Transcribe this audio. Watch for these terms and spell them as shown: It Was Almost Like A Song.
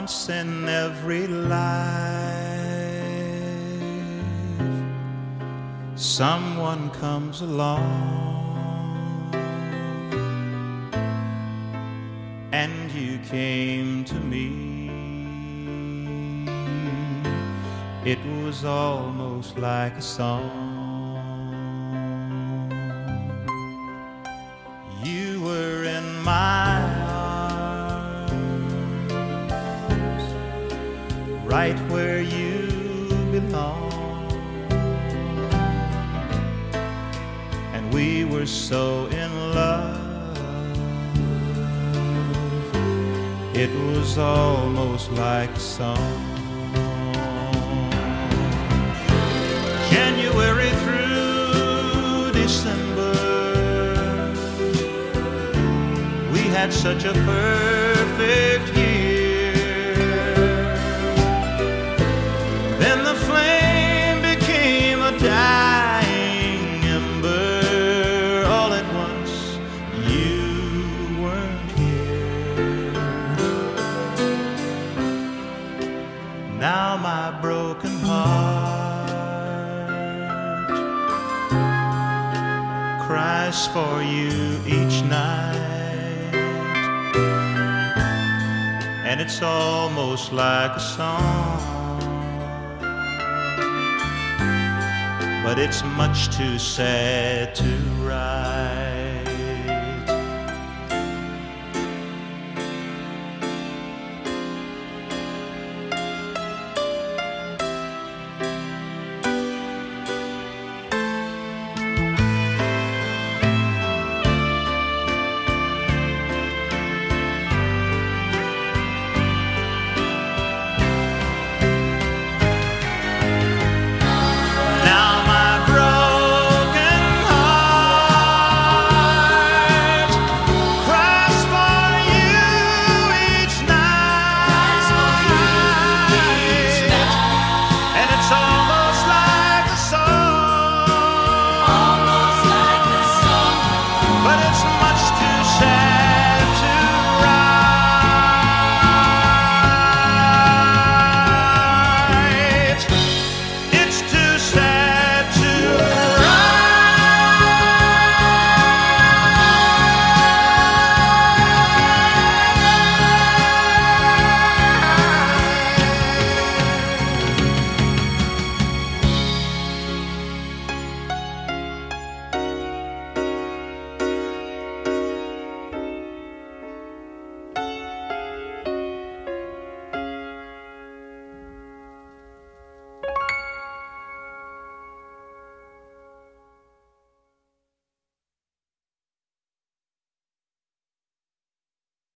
once in every life someone comes along, and you came to me. It was almost like a song. You were in my arms, right where you belong, and we were so in love. It was almost like a song. January through December, we had such a perfect year. Then the flame became a dying ember. All at once, you weren't here. Now my broken heart cries for you each night, and it's almost like a song, but it's much too sad to write.